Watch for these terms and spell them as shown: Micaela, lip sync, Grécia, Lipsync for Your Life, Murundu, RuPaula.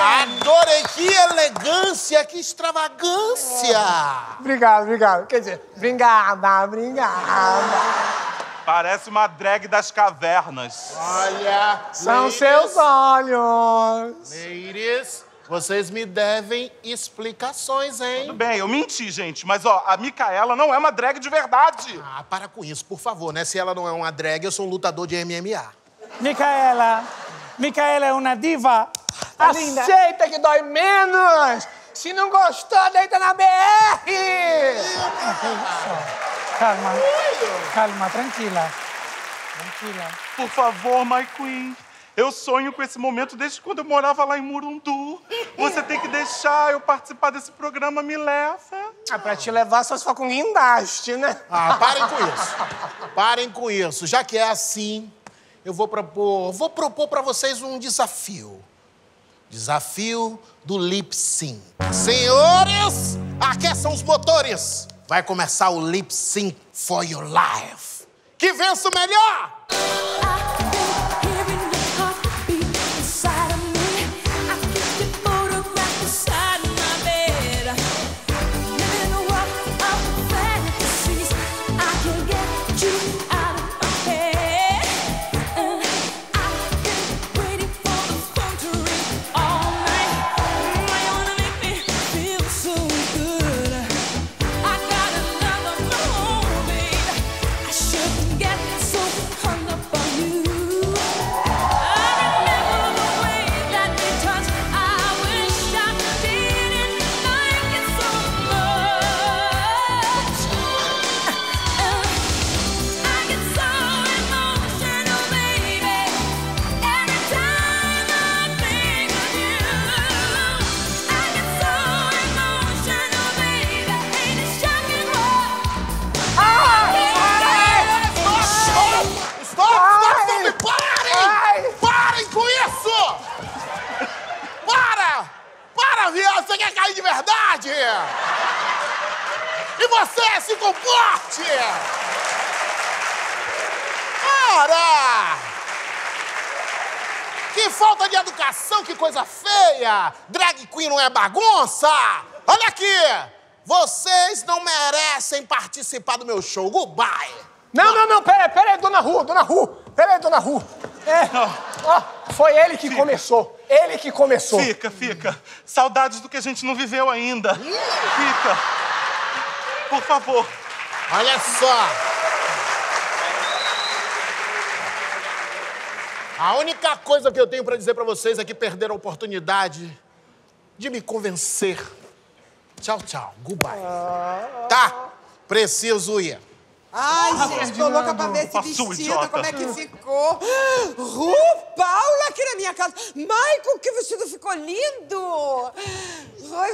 Adorei, que elegância, que extravagância! Obrigado, obrigado. Quer dizer, obrigada, obrigada. Parece uma drag das cavernas. Olha, são ladies, seus olhos. Ladies, vocês me devem explicações, hein? Tudo bem, eu menti, gente, mas ó, a Micaela não é uma drag de verdade. Ah, para com isso, por favor, né? Se ela não é uma drag, eu sou um lutador de MMA. Micaela é uma diva. Tá linda. Aceita que dói menos. Se não gostou, deita na BR. Calma, calma, tranquila. Tranquila. Por favor, my queen. Eu sonho com esse momento desde quando eu morava lá em Murundu. Você tem que deixar eu participar desse programa, me leva. Ah, pra te levar só com guindaste, né? Ah, parem com isso. Parem com isso. Já que é assim, eu vou propor pra vocês um desafio. Desafio do lip sync. Senhores, aqueçam os motores. Vai começar o Lip Sync for Your Life. Que vença o melhor! Você quer cair de verdade? E você se comporte! Cara! Que falta de educação, que coisa feia! Drag queen não é bagunça! Olha aqui! Vocês não merecem participar do meu show, goodbye! Não, não, não, peraí, dona Ru! Peraí, dona Ru! Foi ele que começou. Ele que começou. Fica. Saudades do que a gente não viveu ainda. Fica. Por favor. Olha só. A única coisa que eu tenho pra dizer pra vocês é que perderam a oportunidade de me convencer. Tchau. Goodbye. Tá? Preciso ir. Ai, gente, tô louca pra ver esse vestido, como é que ficou. RuPaula aqui na minha casa. Michael, que vestido ficou lindo! Ai,